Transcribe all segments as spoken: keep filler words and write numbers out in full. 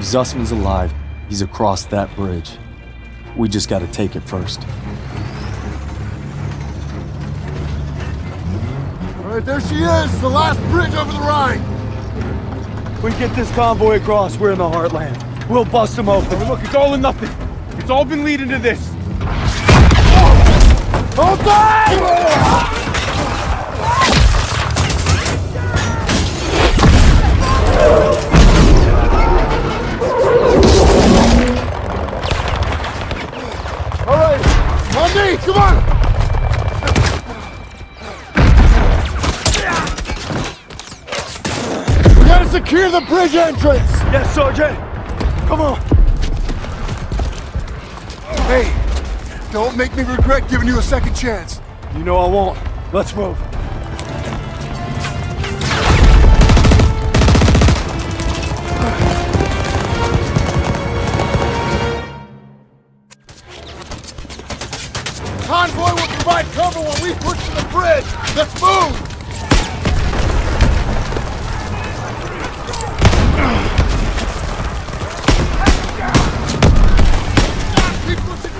If Zussman's alive, he's across that bridge. We just gotta take it first. All right, there she is! The last bridge over the Rhine! We get this convoy across, we're in the heartland. We'll bust them open. Look, it's all or nothing. It's all been leading to this. Hold on! Come on! We gotta secure the bridge entrance! Yes, Sergeant! Come on! Hey, don't make me regret giving you a second chance. You know I won't. Let's move. Convoy will provide cover when we push to the bridge! Let's move! Keep pushing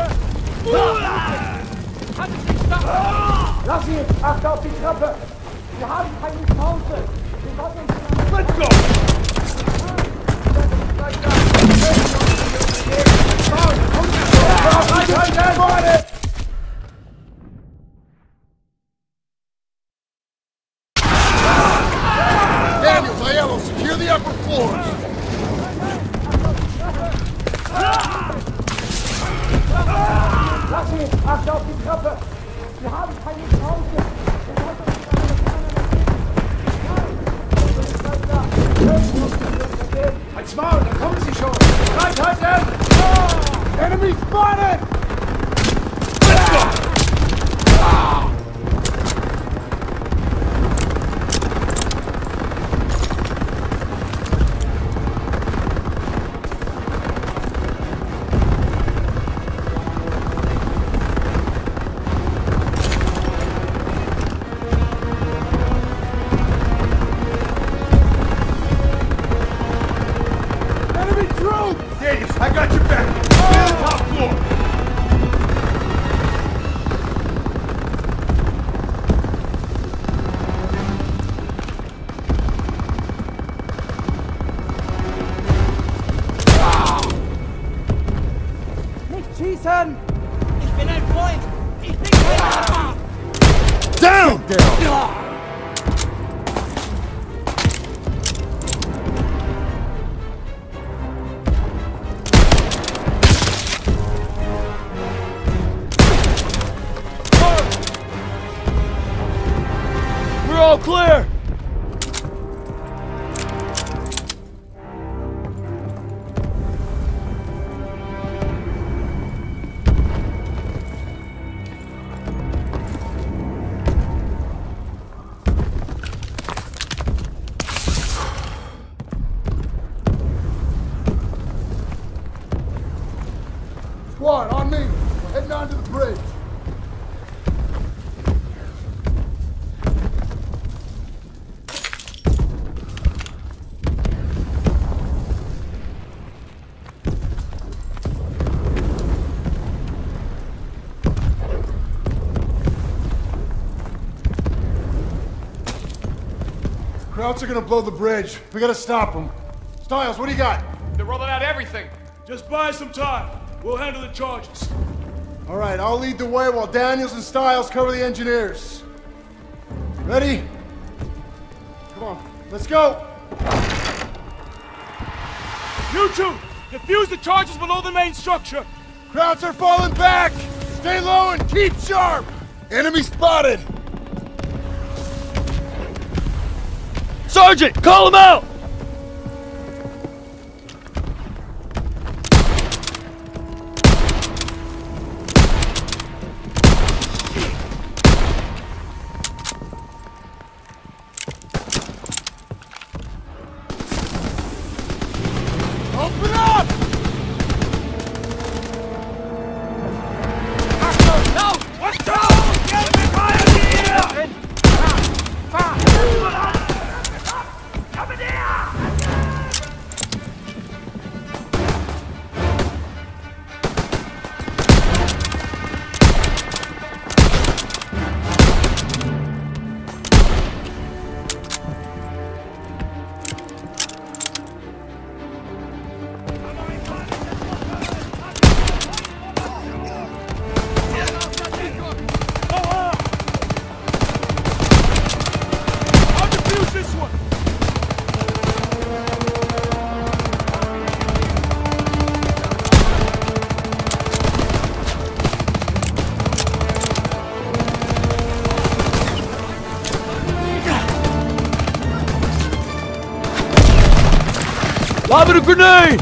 Hat es nicht gemacht! Lass ihn! Achte auf die Treppe! Wir haben keine Chance! Wir warten uns... Let's go! Daniels, Ayala, secure the upper floors! Achte auf die Treppe! Wir haben keine Chance! Wir sollten uns an eine kleine Maschine! Nein! Halt's Maul, da kommen sie schon! Bereit halten! Oh. Enemy spotted! Let's go! Ah. All clear! Squad, on me! We're heading on to the bridge! Krauts are gonna blow the bridge. We gotta stop them. Stiles, what do you got? They're rolling out everything. Just buy some time. We'll handle the charges. All right, I'll lead the way while Daniels and Stiles cover the engineers. Ready? Come on, let's go. You two, defuse the charges below the main structure. Krauts are falling back. Stay low and keep sharp. Enemy spotted. Sergeant, call him out! Lob it a grenade!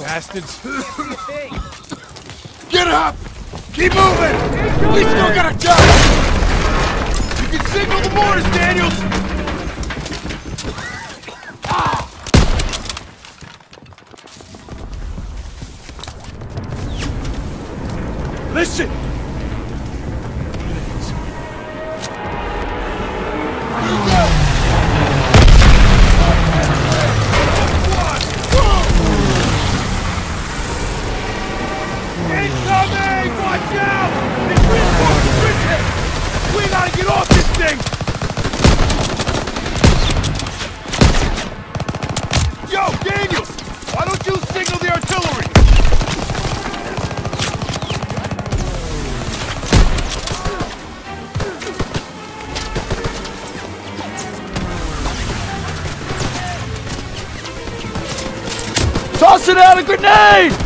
Bastards. Get up! Keep moving! We still got a job! You can signal the mortars, Daniels! Ah. Listen! Toss it out, a grenade!